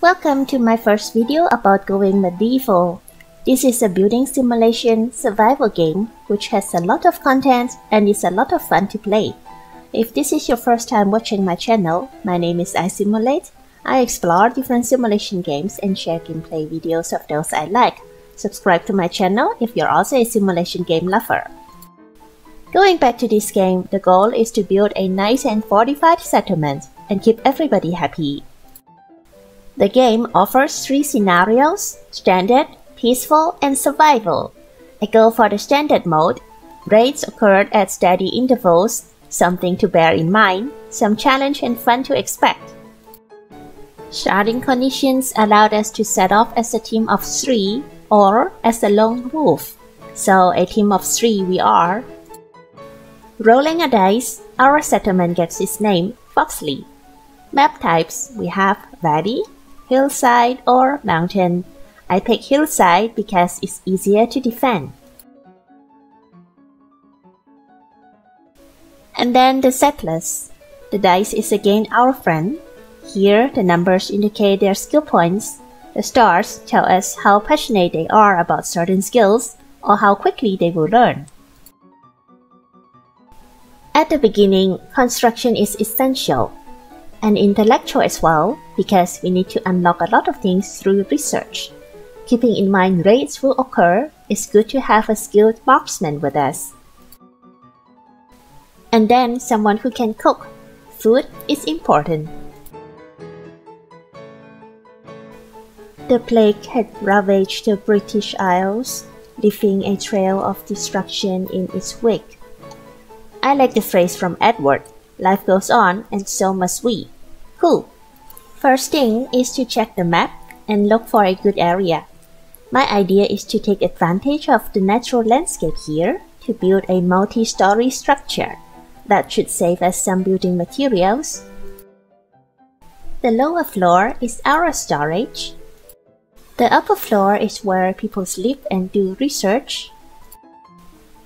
Welcome to my first video about Going Medieval. This is a building simulation survival game which has a lot of content and is a lot of fun to play. If this is your first time watching my channel, my name is iSimulate. I explore different simulation games and share gameplay videos of those I like. Subscribe to my channel if you're also a simulation game lover. Going back to this game, the goal is to build a nice and fortified settlement and keep everybody happy. The game offers three scenarios: Standard, Peaceful, and Survival. I go for the Standard mode. Raids occurred at steady intervals, something to bear in mind, some challenge and fun to expect. Sharding conditions allowed us to set off as a team of three or as a lone wolf, so a team of three we are. Rolling a dice, our settlement gets its name, Foxley. Map types, we have Vaddy, Hillside, or Mountain. I pick Hillside because it's easier to defend. And then the settlers. The dice is again our friend. Here, the numbers indicate their skill points. The stars tell us how passionate they are about certain skills or how quickly they will learn. At the beginning, construction is essential, and intellectual as well, because we need to unlock a lot of things through research. Keeping in mind raids will occur, it's good to have a skilled marksman with us. And then someone who can cook. Food is important. The plague had ravaged the British Isles, leaving a trail of destruction in its wake. I like the phrase from Edward, "Life goes on, and so must we." Cool. First thing is to check the map and look for a good area. My idea is to take advantage of the natural landscape here to build a multi-story structure. That should save us some building materials. The lower floor is our storage. The upper floor is where people sleep and do research.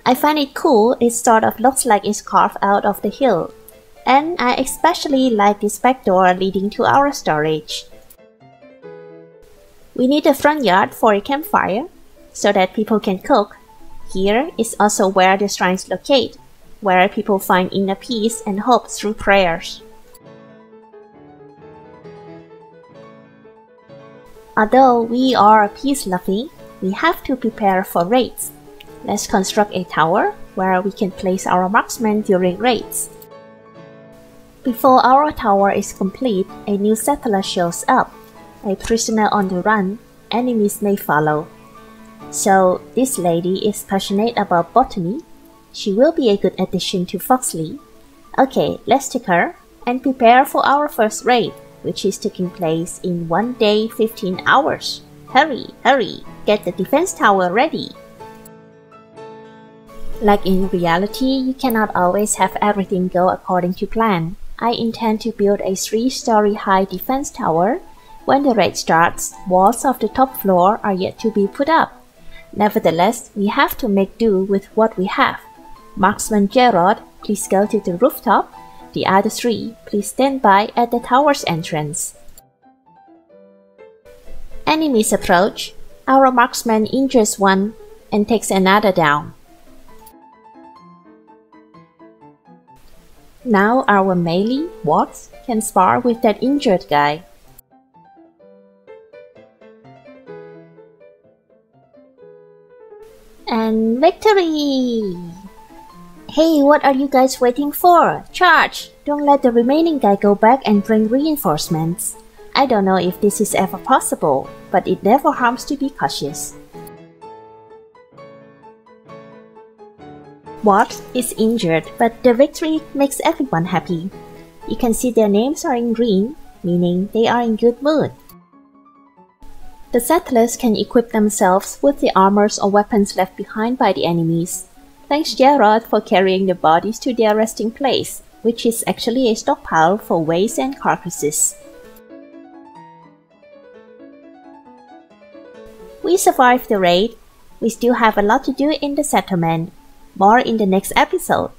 I find it cool, it sort of looks like it's carved out of the hill. And I especially like this back door leading to our storage. We need a front yard for a campfire, so that people can cook. Here is also where the shrines locate, where people find inner peace and hope through prayers. Although we are peace-loving, we have to prepare for raids. Let's construct a tower where we can place our marksmen during raids. Before our tower is complete, a new settler shows up, a prisoner on the run, enemies may follow. So, this lady is passionate about botany. She will be a good addition to Foxley. Okay, let's take her and prepare for our first raid, which is taking place in 1 day 15 hours. Hurry, hurry, get the defense tower ready. Like in reality, you cannot always have everything go according to plan. I intend to build a 3-story high defense tower. When the raid starts, walls of the top floor are yet to be put up. Nevertheless, we have to make do with what we have. Marksman Gerard, please go to the rooftop. The other three, please stand by at the tower's entrance. Enemies approach. Our marksman injures one and takes another down. Now our melee, Watts, can spar with that injured guy. And victory! Hey, what are you guys waiting for? Charge! Don't let the remaining guy go back and bring reinforcements. I don't know if this is ever possible, but it never harms to be cautious. Watts is injured, but the victory makes everyone happy. You can see their names are in green, meaning they are in good mood. The settlers can equip themselves with the armors or weapons left behind by the enemies. Thanks Gerard for carrying the bodies to their resting place, which is actually a stockpile for waste and carcasses. We survived the raid. We still have a lot to do in the settlement. More in the next episode.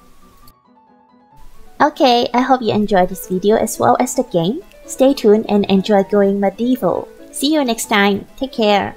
Okay, I hope you enjoyed this video as well as the game. Stay tuned and enjoy Going Medieval. See you next time. Take care.